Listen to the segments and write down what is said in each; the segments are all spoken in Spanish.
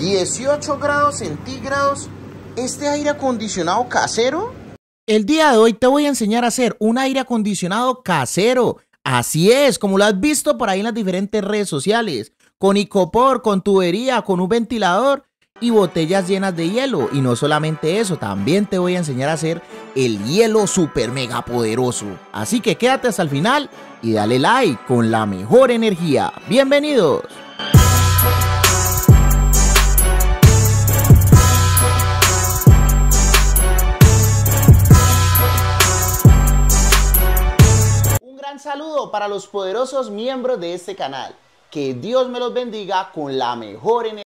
18 grados centígrados, este aire acondicionado casero. El día de hoy te voy a enseñar a hacer un aire acondicionado casero. Así es, como lo has visto por ahí en las diferentes redes sociales, con icopor, con tubería, con un ventilador y botellas llenas de hielo. Y no solamente eso, también te voy a enseñar a hacer el hielo super mega poderoso. Así que quédate hasta el final y dale like con la mejor energía. ¡Bienvenidos! Saludo para los poderosos miembros de este canal. Que Dios me los bendiga con la mejor energía.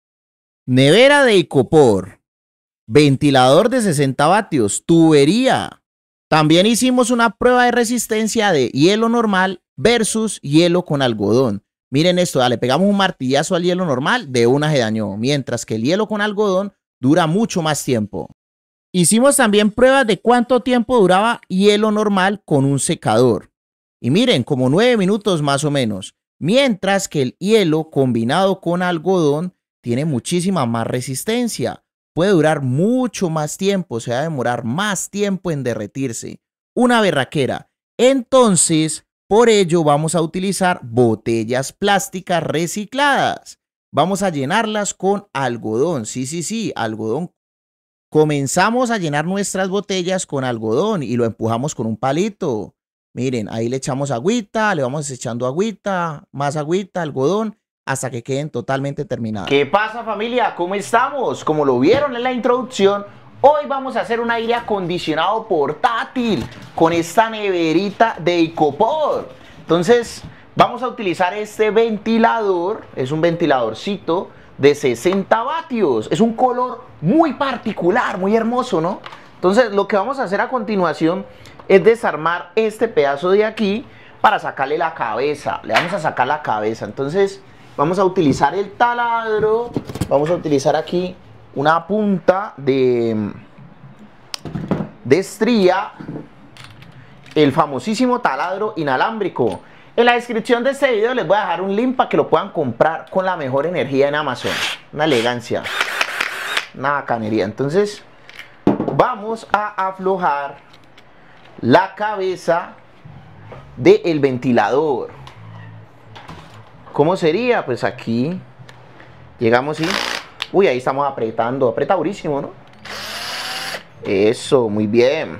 Nevera de icopor, ventilador de 60 vatios, tubería. También hicimos una prueba de resistencia de hielo normal versus hielo con algodón. Miren esto, le pegamos un martillazo al hielo normal, de una se dañó, mientras que el hielo con algodón dura mucho más tiempo. Hicimos también pruebas de cuánto tiempo duraba hielo normal con un secador. Y miren, como 9 minutos más o menos, mientras que el hielo combinado con algodón tiene muchísima más resistencia, puede durar mucho más tiempo, se va a demorar más tiempo en derretirse, una berraquera. Entonces, por ello vamos a utilizar botellas plásticas recicladas, vamos a llenarlas con algodón, sí, algodón. Comenzamos a llenar nuestras botellas con algodón y lo empujamos con un palito. Miren, ahí le echamos agüita, le vamos echando agüita, más agüita, algodón, hasta que queden totalmente terminadas. ¿Qué pasa, familia? ¿Cómo estamos? Como lo vieron en la introducción, hoy vamos a hacer un aire acondicionado portátil con esta neverita de icopor. Entonces, vamos a utilizar este ventilador, es un ventiladorcito de 60 vatios. Es un color muy particular, muy hermoso, ¿no? Entonces, lo que vamos a hacer a continuación es desarmar este pedazo de aquí para sacarle la cabeza. Le vamos a sacar la cabeza. Entonces vamos a utilizar el taladro. Vamos a utilizar aquí una punta de estría, el famosísimo taladro inalámbrico. En la descripción de este video les voy a dejar un link para que lo puedan comprar con la mejor energía en Amazon. Una elegancia, una bacanería. Entonces vamos a aflojar la cabeza del ventilador. ¿Cómo sería? Pues aquí llegamos y... Uy, ahí estamos apretando. Aprieta durísimo, ¿no? Eso, muy bien.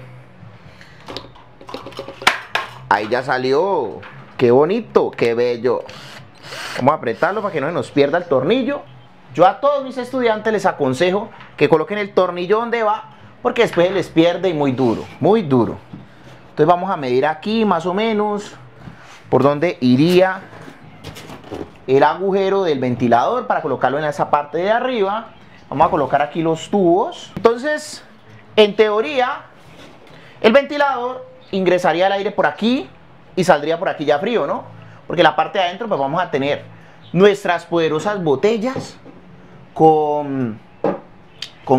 Ahí ya salió. Qué bonito, qué bello. Vamos a apretarlo para que no se nos pierda el tornillo. Yo a todos mis estudiantes les aconsejo que coloquen el tornillo donde va, porque después les pierde y muy duro, muy duro. Entonces vamos a medir aquí más o menos por donde iría el agujero del ventilador para colocarlo en esa parte de arriba. Vamos a colocar aquí los tubos. Entonces, en teoría, el ventilador ingresaría el aire por aquí y saldría por aquí ya frío, ¿no? Porque la parte de adentro, pues vamos a tener nuestras poderosas botellas con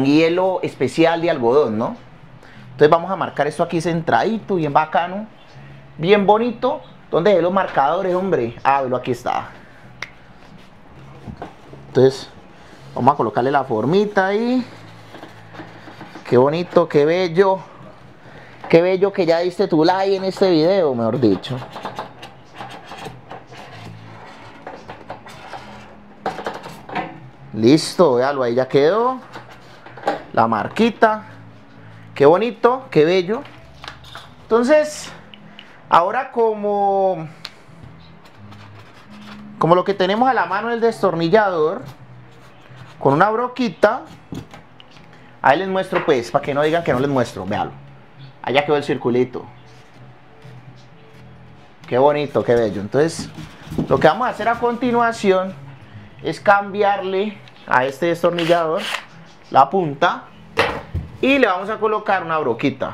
hielo especial de algodón, ¿no? Entonces vamos a marcar esto aquí centradito, bien bacano, bien bonito. ¿Dónde dejé los marcadores, hombre? Ah, velo, aquí está. Entonces vamos a colocarle la formita ahí. Qué bonito, qué bello. Qué bello que ya diste tu like en este video, mejor dicho. Listo, véalo, ahí ya quedó la marquita. Qué bonito, qué bello. Entonces, ahora como lo que tenemos a la mano es el destornillador, con una broquita, ahí les muestro pues, para que no digan que no les muestro, véalo. Allá quedó el circulito. Qué bonito, qué bello. Entonces, lo que vamos a hacer a continuación es cambiarle a este destornillador la punta y le vamos a colocar una broquita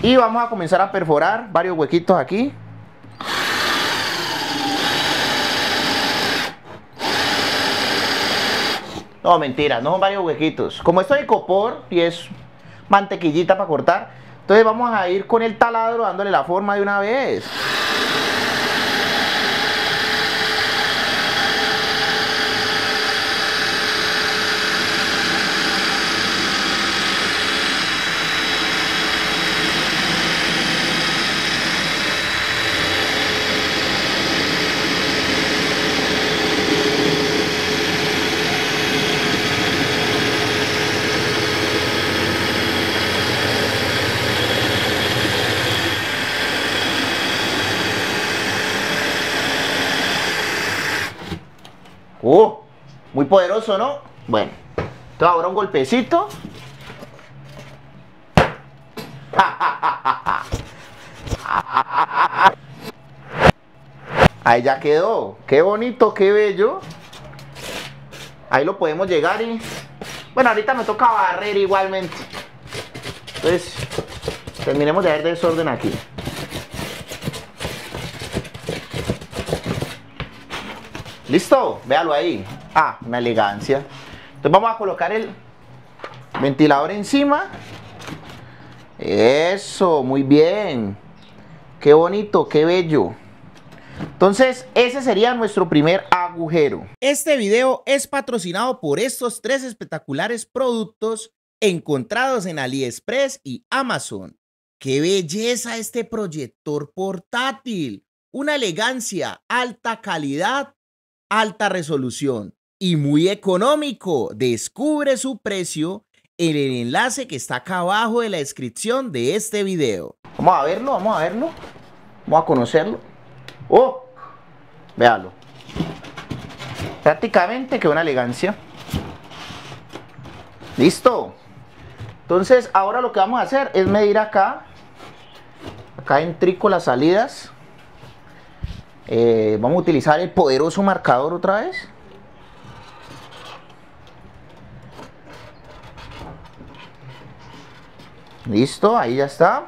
y vamos a comenzar a perforar varios huequitos aquí. No, mentira, no son varios huequitos. Como esto es icopor y es mantequillita para cortar, entonces vamos a ir con el taladro dándole la forma de una vez. Muy poderoso, ¿no? Bueno, entonces ahora un golpecito. Ahí ya quedó. Qué bonito, qué bello. Ahí lo podemos llegar y... bueno, ahorita me toca barrer igualmente. Entonces, terminemos de hacer desorden aquí. ¿Listo? Véalo ahí. Ah, una elegancia. Entonces vamos a colocar el ventilador encima. Eso, muy bien. Qué bonito, qué bello. Entonces ese sería nuestro primer agujero. Este video es patrocinado por estos 3 espectaculares productos encontrados en AliExpress y Amazon. ¡Qué belleza este proyector portátil! Una elegancia, alta calidad, alta resolución y muy económico. Descubre su precio en el enlace que está acá abajo de la descripción de este video. Vamos a verlo, vamos a verlo. Vamos a conocerlo. ¡Oh! Véalo. Prácticamente quedó una elegancia. ¡Listo! Entonces, ahora lo que vamos a hacer es medir acá. Acá entrico las salidas. Vamos a utilizar el poderoso marcador otra vez. Listo, ahí ya está.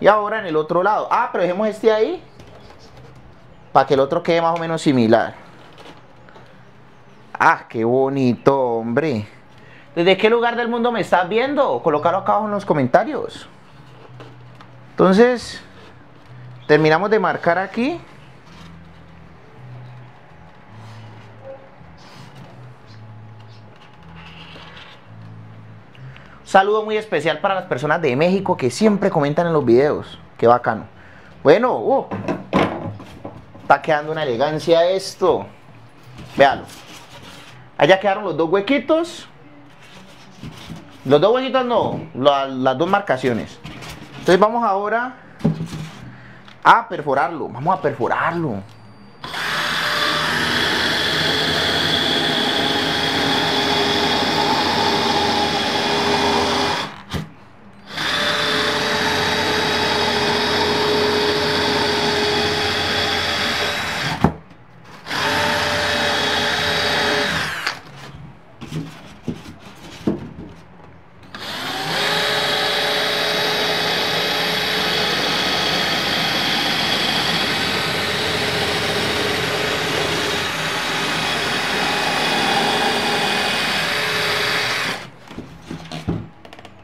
Y ahora en el otro lado. Ah, pero dejemos este ahí, para que el otro quede más o menos similar. Ah, qué bonito, hombre. ¿Desde qué lugar del mundo me estás viendo? Colócalo acá abajo en los comentarios. Entonces, terminamos de marcar aquí. Un saludo muy especial para las personas de México que siempre comentan en los videos. Qué bacano. Bueno, está quedando una elegancia esto. Véalo. Allá quedaron los 2 huequitos. Los 2 huequitos no, las 2 marcaciones. Entonces vamos ahora a perforarlo. Vamos a perforarlo.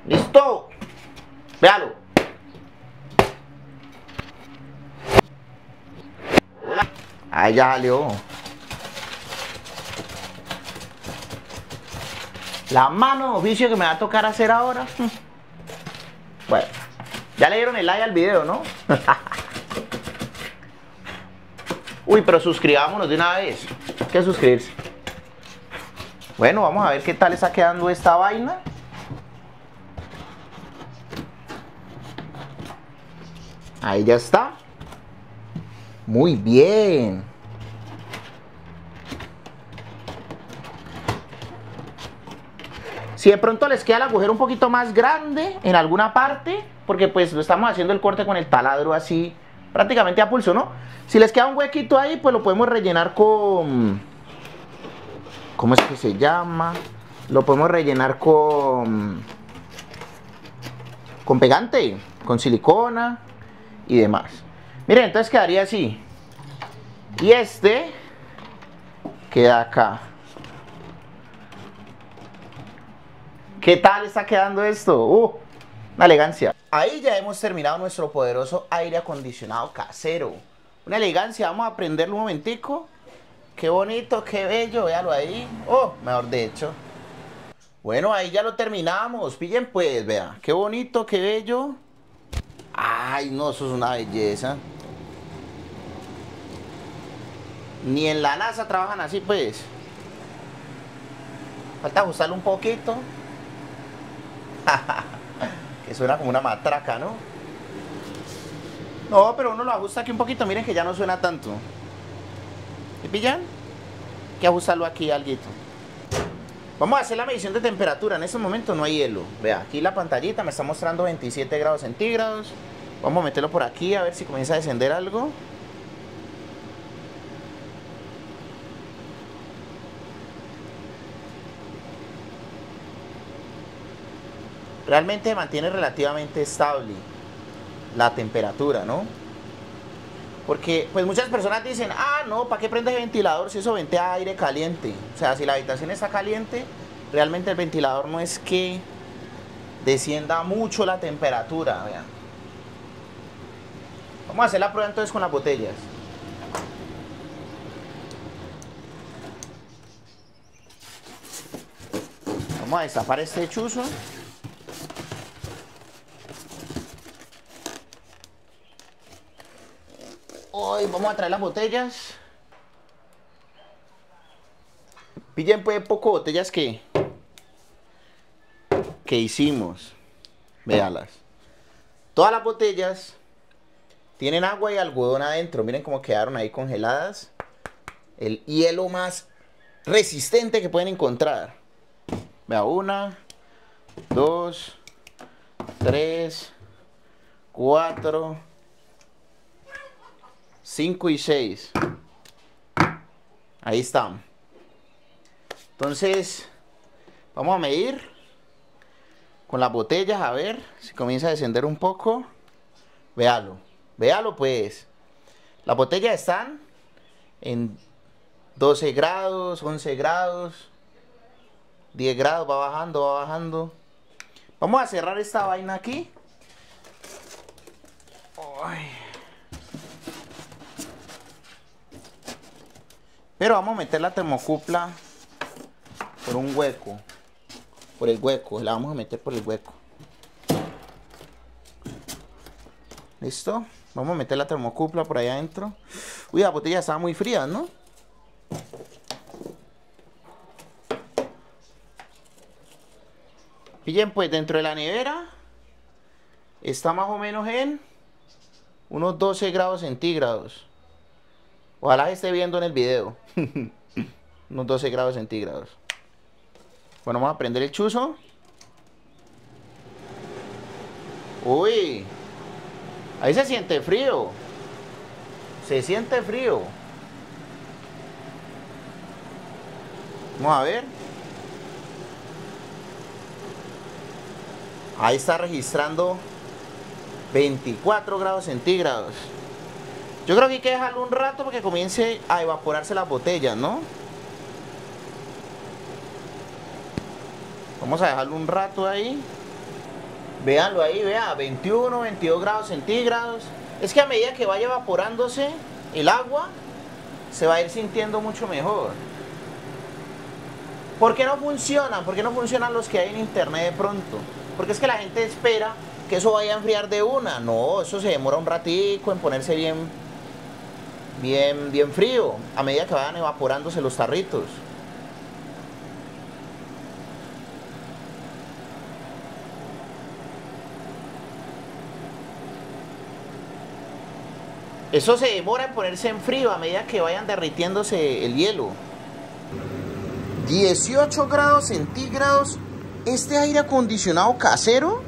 ¡Listo! ¡Véalo! ¡Ahí ya salió! La mano de oficio que me va a tocar hacer ahora. Bueno, ya le dieron el like al video, ¿no? Uy, pero suscribámonos de una vez. Hay que suscribirse. Bueno, vamos a ver qué tal está quedando esta vaina. Ahí ya está. Muy bien. Si de pronto les queda el agujero un poquito más grande en alguna parte, porque pues lo estamos haciendo el corte con el taladro así, prácticamente a pulso, ¿no? Si les queda un huequito ahí, pues lo podemos rellenar con... ¿cómo es que se llama? Lo podemos rellenar con... con pegante, con silicona y demás. Miren, entonces quedaría así. Y este queda acá. ¿Qué tal está quedando esto? Una elegancia. Ahí ya hemos terminado nuestro poderoso aire acondicionado casero. Una elegancia. Vamos a prenderlo un momentico. Qué bonito, qué bello. Véalo ahí. Mejor de hecho. Bueno, ahí ya lo terminamos. Pillen pues, vea. Qué bonito, qué bello. Ay, no, eso es una belleza. Ni en la NASA trabajan así, pues. Falta ajustarlo un poquito. Que suena como una matraca, ¿no? No, pero uno lo ajusta aquí un poquito. Miren que ya no suena tanto. ¿Me pillan? que abusarlo aquí alguito. Vamos a hacer la medición de temperatura. En este momento no hay hielo. Vea, aquí la pantallita me está mostrando 27 grados centígrados. Vamos a meterlo por aquí a ver si comienza a descender algo. Realmente mantiene relativamente estable la temperatura, ¿no? Porque pues muchas personas dicen, ah, no, ¿para qué prende el ventilador si eso ventea aire caliente? O sea, si la habitación está caliente, realmente el ventilador no es que descienda mucho la temperatura, vean. Vamos a hacer la prueba entonces con las botellas. Vamos a destapar este chuzo. Hoy vamos a traer las botellas. Pillen pues poco botellas que hicimos. Véalas. Todas las botellas tienen agua y algodón adentro. Miren cómo quedaron ahí congeladas. El hielo más resistente que pueden encontrar. Vea, 1, 2, 3, 4, 5 y 6. Ahí están. Entonces vamos a medir con las botellas a ver si comienza a descender un poco. Véalo, véalo pues. Las botellas están en 12 grados, 11 grados, 10 grados, va bajando, va bajando. Vamos a cerrar esta vaina aquí. Ay. Pero vamos a meter la termocupla por un hueco, por el hueco, la vamos a meter por el hueco. ¿Listo? Vamos a meter la termocupla por ahí adentro. Uy, la botella estaba muy fría, ¿no? Pillen pues, dentro de la nevera está más o menos en unos 12 grados centígrados. Ojalá esté viendo en el video. Unos 12 grados centígrados. Bueno, vamos a prender el chuzo. Uy, ahí se siente frío. Se siente frío. Vamos a ver. Ahí está registrando 24 grados centígrados. Yo creo que hay que dejarlo un rato porque comience a evaporarse las botellas, ¿no? Vamos a dejarlo un rato ahí. Véanlo ahí, vea, 21, 22 grados centígrados. Es que a medida que vaya evaporándose el agua, se va a ir sintiendo mucho mejor. ¿Por qué no funcionan? ¿Por qué no funcionan los que hay en internet de pronto? Porque es que la gente espera que eso vaya a enfriar de una. No, eso se demora un ratico en ponerse bien... bien frío, a medida que vayan evaporándose los tarritos. Eso se demora en ponerse en frío a medida que vayan derritiéndose el hielo. 18 grados centígrados. Este aire acondicionado casero.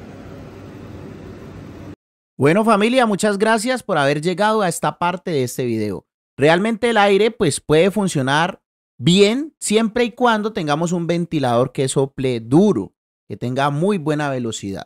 Bueno familia, muchas gracias por haber llegado a esta parte de este video. Realmente el aire pues puede funcionar bien siempre y cuando tengamos un ventilador que sople duro, que tenga muy buena velocidad.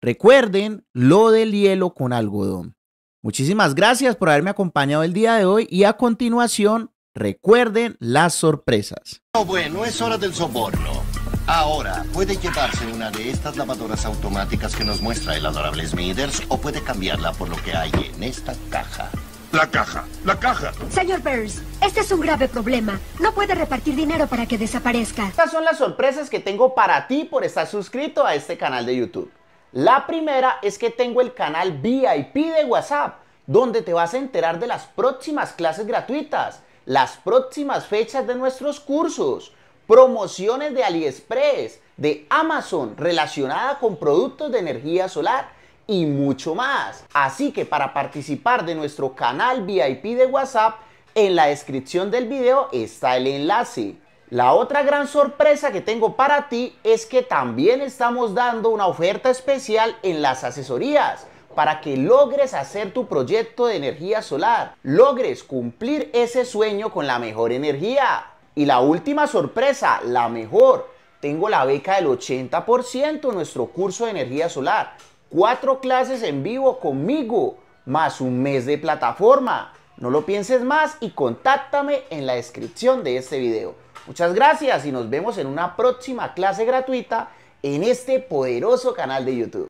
Recuerden lo del hielo con algodón. Muchísimas gracias por haberme acompañado el día de hoy y a continuación recuerden las sorpresas. Bueno, es hora del soborno. Ahora, puede llevarse una de estas lavadoras automáticas que nos muestra el adorable Smithers o puede cambiarla por lo que hay en esta caja. ¡La caja! ¡La caja! Señor Burns, este es un grave problema. No puede repartir dinero para que desaparezca. Estas son las sorpresas que tengo para ti por estar suscrito a este canal de YouTube. La primera es que tengo el canal VIP de WhatsApp, donde te vas a enterar de las próximas clases gratuitas, las próximas fechas de nuestros cursos, promociones de AliExpress, de Amazon relacionada con productos de energía solar y mucho más. Así que para participar de nuestro canal VIP de WhatsApp en la descripción del video está el enlace. La otra gran sorpresa que tengo para ti es que también estamos dando una oferta especial en las asesorías para que logres hacer tu proyecto de energía solar, logres cumplir ese sueño con la mejor energía. Y la última sorpresa, la mejor, tengo la beca del 80% en nuestro curso de energía solar, 4 clases en vivo conmigo, más un mes de plataforma. No lo pienses más y contáctame en la descripción de este video. Muchas gracias y nos vemos en una próxima clase gratuita en este poderoso canal de YouTube.